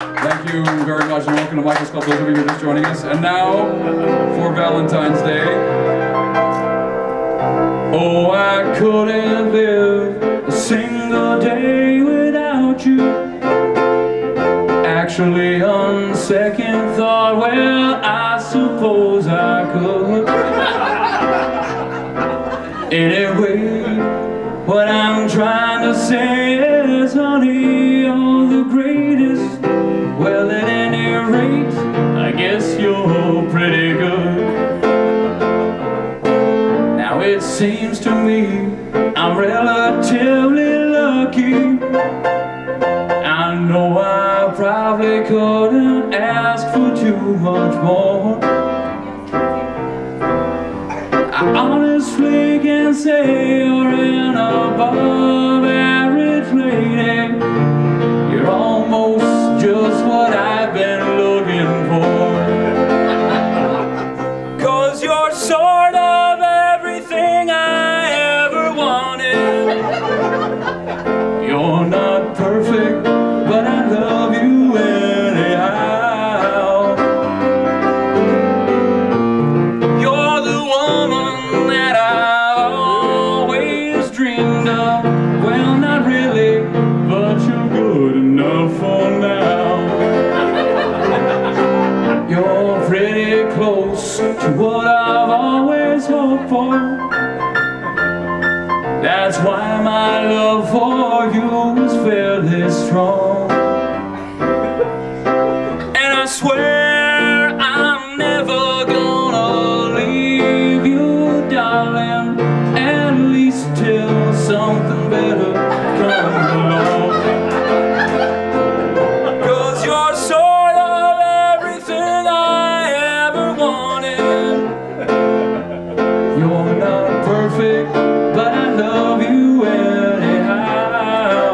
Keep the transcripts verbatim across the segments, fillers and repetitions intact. Thank you very much and welcome to Microscope, those of you who are just joining us. And now, for Valentine's Day. Oh, I couldn't live a single day without you. Actually, on second thought, well, I suppose I could. Anyway, what I'm trying to say is, honey, you're the greatest. Well, at any rate, I guess you're pretty good. Now it seems to me I'm relatively lucky. I know I probably couldn't ask for too much more. I honestly can say you're an above average lady. You're almost just what I've been looking for. Cause you're sort of everything I ever wanted. You're not perfect, but I love you anyhow. You're the woman that I've always dreamed of. Well, not really, but you're good enough for now. You're pretty close to what I've always hoped for. That's why my love for you is fairly strong. And I swear I'm never gonna leave you, darling, at least till something better comes along. You're not perfect, but I love you anyhow.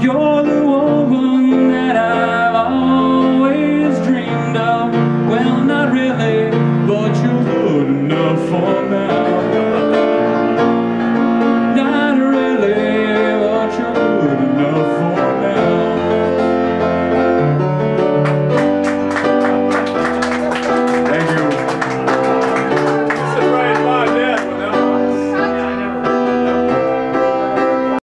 You're the woman that I've always dreamed of. Well, not really, but you're good enough for now.